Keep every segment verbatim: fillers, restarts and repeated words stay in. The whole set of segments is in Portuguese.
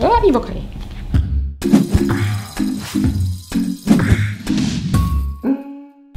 Ora, invocare.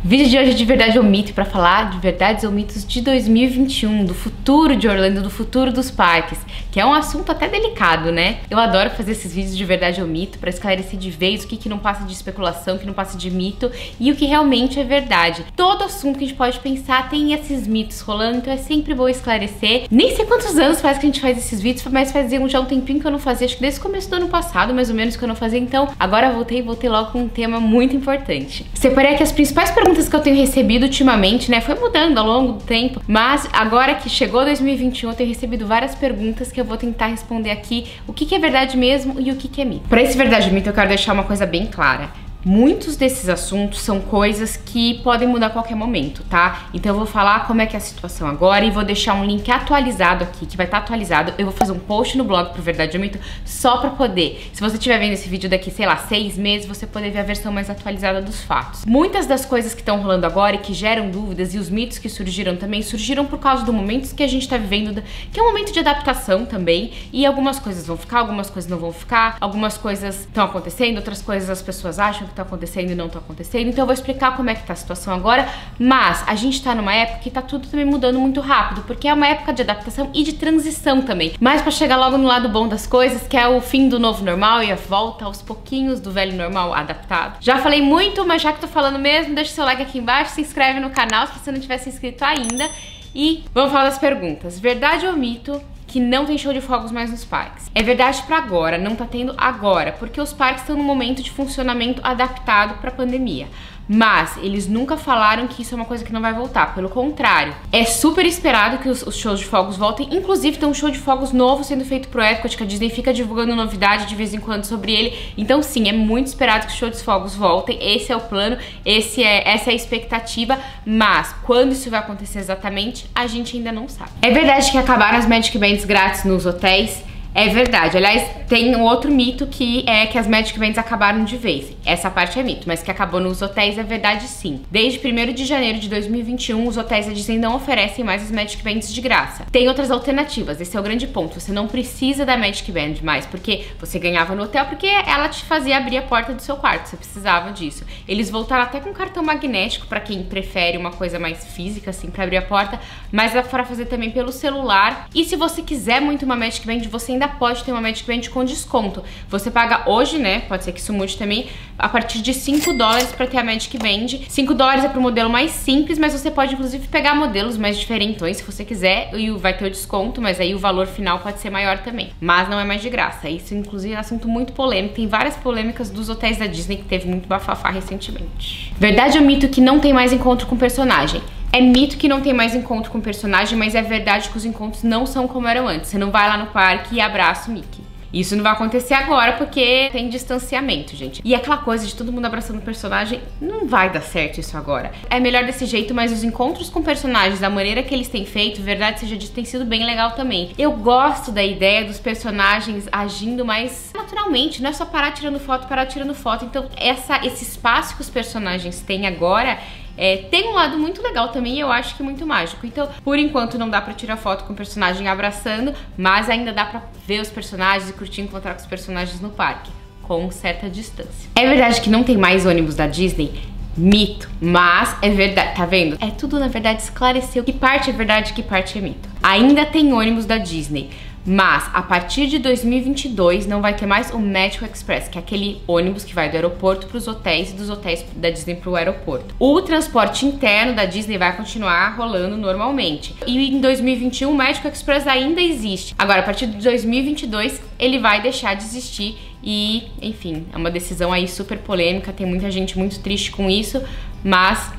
Vídeo de hoje de verdade ou mito, para falar de verdades ou mitos de dois mil e vinte e um, do futuro de Orlando, do futuro dos parques, que é um assunto até delicado, né? Eu adoro fazer esses vídeos de verdade ou mito para esclarecer de vez o que, que não passa de especulação, o que não passa de mito e o que realmente é verdade. Todo assunto que a gente pode pensar tem esses mitos rolando, então é sempre bom esclarecer. Nem sei quantos anos faz que a gente faz esses vídeos, mas fazia já um tempinho que eu não fazia, acho que desde o começo do ano passado, mais ou menos, que eu não fazia, então agora voltei e voltei logo com um tema muito importante. Separei aqui as principais perguntas que eu tenho recebido ultimamente, né? Foi mudando ao longo do tempo, mas agora que chegou dois mil e vinte e um, eu tenho recebido várias perguntas que eu vou tentar responder aqui o que, que é verdade mesmo e o que, que é mito. Para esse verdade e mito, eu quero deixar uma coisa bem clara. Muitos desses assuntos são coisas que podem mudar a qualquer momento, tá? Então eu vou falar como é que é a situação agora e vou deixar um link atualizado aqui, que vai estar atualizado. Eu vou fazer um post no blog pro Verdade ou Mito, só pra poder, se você estiver vendo esse vídeo daqui, sei lá, seis meses, você poder ver a versão mais atualizada dos fatos. Muitas das coisas que estão rolando agora e que geram dúvidas e os mitos que surgiram também, surgiram por causa do momento que a gente tá vivendo, que é um momento de adaptação também, e algumas coisas vão ficar, algumas coisas não vão ficar, algumas coisas estão acontecendo, outras coisas as pessoas acham que tá acontecendo e não tá acontecendo, então eu vou explicar como é que tá a situação agora, mas a gente tá numa época que tá tudo também mudando muito rápido, porque é uma época de adaptação e de transição também, mas pra chegar logo no lado bom das coisas, que é o fim do novo normal e a volta aos pouquinhos do velho normal adaptado. Já falei muito, mas já que tô falando mesmo, deixa o seu like aqui embaixo, se inscreve no canal se você não tiver se inscrito ainda, e vamos falar das perguntas. Verdade ou mito que não tem show de fogos mais nos parques? É verdade pra agora, não tá tendo agora, porque os parques estão num momento de funcionamento adaptado pra pandemia. Mas eles nunca falaram que isso é uma coisa que não vai voltar, pelo contrário. É super esperado que os, os shows de fogos voltem, inclusive tem um show de fogos novo sendo feito pro Epcot, que a Disney fica divulgando novidade de vez em quando sobre ele. Então sim, é muito esperado que os shows de fogos voltem, esse é o plano, esse é, essa é a expectativa, mas quando isso vai acontecer exatamente, a gente ainda não sabe. É verdade que acabaram as Magic Bands grátis nos hotéis? É verdade, aliás, tem um outro mito que é que as Magic Bands acabaram de vez. Essa parte é mito, mas que acabou nos hotéis é verdade sim. Desde primeiro de janeiro de dois mil e vinte e um, os hotéis da Disney não oferecem mais as Magic Bands de graça. Tem outras alternativas, esse é o grande ponto, você não precisa da Magic Band mais, porque você ganhava no hotel, porque ela te fazia abrir a porta do seu quarto, você precisava disso. Eles voltaram até com cartão magnético, pra quem prefere uma coisa mais física, assim, pra abrir a porta, mas dá pra fazer também pelo celular. E se você quiser muito uma Magic Band, você ainda ainda pode ter uma Magic Band com desconto. Você paga hoje, né, pode ser que isso mude também, a partir de cinco dólares pra ter a Magic Band. cinco dólares é pro modelo mais simples, mas você pode inclusive pegar modelos mais diferentões se você quiser, e vai ter o desconto, mas aí o valor final pode ser maior também. Mas não é mais de graça, isso inclusive é um assunto muito polêmico, tem várias polêmicas dos hotéis da Disney que teve muito bafafá recentemente. Verdade ou mito que não tem mais encontro com personagem? É mito que não tem mais encontro com o personagem, mas é verdade que os encontros não são como eram antes. Você não vai lá no parque e abraça o Mickey. Isso não vai acontecer agora porque tem distanciamento, gente. E aquela coisa de todo mundo abraçando o personagem, não vai dar certo isso agora. É melhor desse jeito, mas os encontros com personagens, da maneira que eles têm feito, verdade seja dito, tem sido bem legal também. Eu gosto da ideia dos personagens agindo mais naturalmente, não é só parar tirando foto, parar tirando foto. Então essa, esse espaço que os personagens têm agora é, tem um lado muito legal também, eu acho que muito mágico. Então, por enquanto não dá pra tirar foto com o personagem abraçando, mas ainda dá pra ver os personagens e curtir encontrar com os personagens no parque, com certa distância. É verdade que não tem mais ônibus da Disney? Mito, mas é verdade, tá vendo? É tudo, na verdade, esclareceu que parte é verdade e que parte é mito. Ainda tem ônibus da Disney, mas a partir de dois mil e vinte e dois não vai ter mais o Magical Express, que é aquele ônibus que vai do aeroporto para os hotéis e dos hotéis da Disney para o aeroporto. O transporte interno da Disney vai continuar rolando normalmente. E em dois mil e vinte e um o Magical Express ainda existe. Agora, a partir de dois mil e vinte e dois ele vai deixar de existir e, enfim, é uma decisão aí super polêmica, tem muita gente muito triste com isso, mas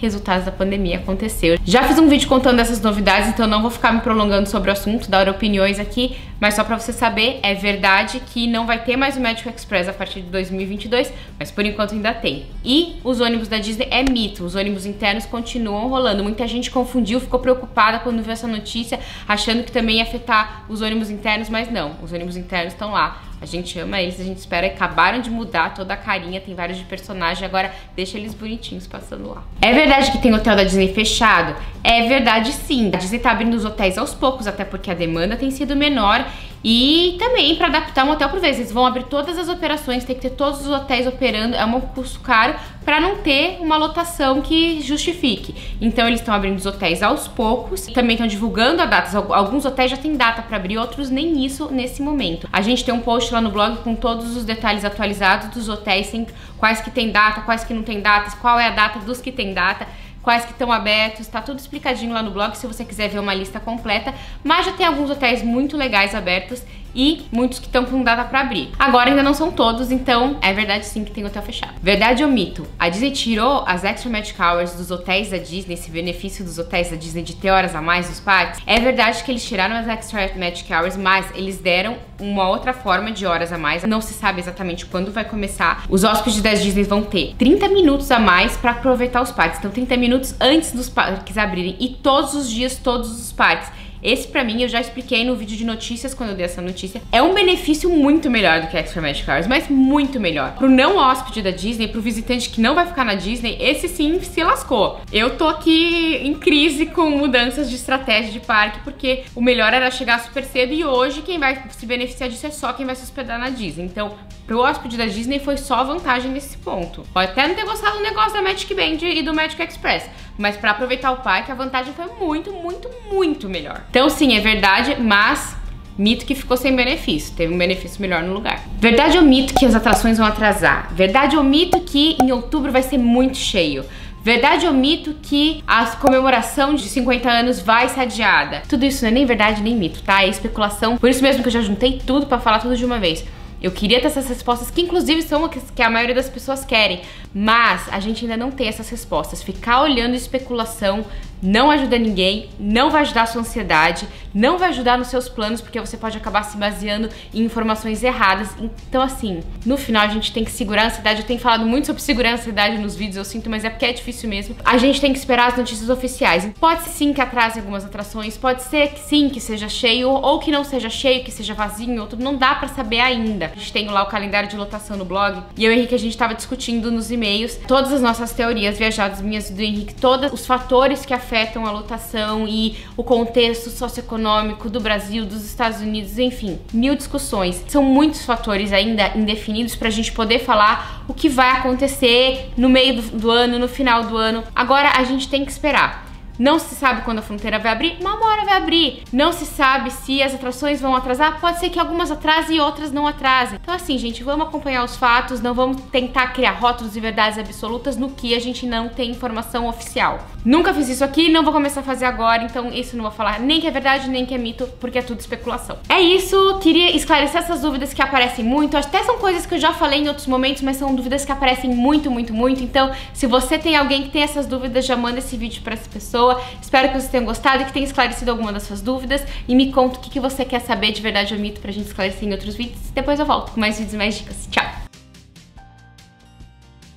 resultados da pandemia aconteceu. Já fiz um vídeo contando essas novidades, então não vou ficar me prolongando sobre o assunto, dar opiniões aqui, mas só pra você saber, é verdade que não vai ter mais o Magical Express a partir de dois mil e vinte e dois, mas por enquanto ainda tem. E os ônibus da Disney é mito, os ônibus internos continuam rolando. Muita gente confundiu, ficou preocupada quando viu essa notícia, achando que também ia afetar os ônibus internos, mas não, os ônibus internos estão lá. A gente ama eles, a gente espera. Acabaram de mudar toda a carinha, tem vários de personagem, agora deixa eles bonitinhos passando lá. É verdade que tem hotel da Disney fechado? É verdade sim. A Disney tá abrindo os hotéis aos poucos, até porque a demanda tem sido menor E também para adaptar um hotel por vez, eles vão abrir todas as operações, tem que ter todos os hotéis operando, é um custo caro para não ter uma lotação que justifique. Então eles estão abrindo os hotéis aos poucos, também estão divulgando a datas, alguns hotéis já tem data para abrir, outros nem isso nesse momento. A gente tem um post lá no blog com todos os detalhes atualizados dos hotéis, tem quais que tem data, quais que não tem datas, qual é a data dos que tem data, quais que estão abertos, tá tudo explicadinho lá no blog se você quiser ver uma lista completa, mas já tem alguns hotéis muito legais abertos e muitos que estão com data pra abrir. Agora ainda não são todos, então é verdade sim que tem hotel fechado. Verdade ou mito? A Disney tirou as Extra Magic Hours dos hotéis da Disney, esse benefício dos hotéis da Disney de ter horas a mais nos parques? É verdade que eles tiraram as Extra Magic Hours, mas eles deram uma outra forma de horas a mais, não se sabe exatamente quando vai começar. Os hóspedes da Disney vão ter trinta minutos a mais pra aproveitar os parques, então trinta minutos antes dos parques abrirem e todos os dias, todos os parques. Esse pra mim, eu já expliquei no vídeo de notícias quando eu dei essa notícia, é um benefício muito melhor do que Extra Magic Hours, mas muito melhor. Pro não hóspede da Disney, pro visitante que não vai ficar na Disney, esse sim se lascou. Eu tô aqui em crise com mudanças de estratégia de parque, porque o melhor era chegar super cedo e hoje quem vai se beneficiar disso é só quem vai se hospedar na Disney. Então, pro hóspede da Disney foi só vantagem nesse ponto. Pode até não ter gostado do negócio da MagicBand e do Magical Express, mas pra aproveitar o parque a vantagem foi muito, muito, muito melhor. Então sim, é verdade, mas mito que ficou sem benefício, teve um benefício melhor no lugar. Verdade ou mito que as atrações vão atrasar? Verdade ou mito que em outubro vai ser muito cheio? Verdade ou mito que a comemoração de cinquenta anos vai ser adiada? Tudo isso não é nem verdade nem mito, tá? É especulação, por isso mesmo que eu já juntei tudo pra falar tudo de uma vez. Eu queria ter essas respostas, que inclusive são as que a maioria das pessoas querem, mas a gente ainda não tem essas respostas. Ficar olhando especulação não ajuda ninguém, não vai ajudar a sua ansiedade, não vai ajudar nos seus planos, porque você pode acabar se baseando em informações erradas. Então assim, no final a gente tem que segurar a ansiedade. Eu tenho falado muito sobre segurar a ansiedade nos vídeos, eu sinto, mas é porque é difícil mesmo. A gente tem que esperar as notícias oficiais. Pode sim que atrasem algumas atrações, pode ser que sim que seja cheio, ou que não seja cheio, que seja vazio, outro, não dá pra saber ainda. A gente tem lá o calendário de lotação no blog, e eu e o Henrique a gente tava discutindo nos e-mails todas as nossas teorias viajadas, minhas e do Henrique, todos os fatores que afetam a lotação e o contexto socioeconômico do Brasil, dos Estados Unidos, enfim, mil discussões. São muitos fatores ainda indefinidos pra gente poder falar o que vai acontecer no meio do, do ano, no final do ano. Agora a gente tem que esperar. Não se sabe quando a fronteira vai abrir, uma hora vai abrir. Não se sabe se as atrações vão atrasar, pode ser que algumas atrasem e outras não atrasem. Então assim, gente, vamos acompanhar os fatos, não vamos tentar criar rótulos e verdades absolutas no que a gente não tem informação oficial. Nunca fiz isso aqui, não vou começar a fazer agora, então isso não vou falar nem que é verdade, nem que é mito, porque é tudo especulação. É isso, queria esclarecer essas dúvidas que aparecem muito, até são coisas que eu já falei em outros momentos, mas são dúvidas que aparecem muito, muito, muito. Então, se você tem alguém que tem essas dúvidas, já manda esse vídeo pra essa pessoa. Espero que vocês tenham gostado e que tenha esclarecido alguma das suas dúvidas. E me conta o que você quer saber de verdade ou mito pra gente esclarecer em outros vídeos. Depois eu volto com mais vídeos e mais dicas. Tchau!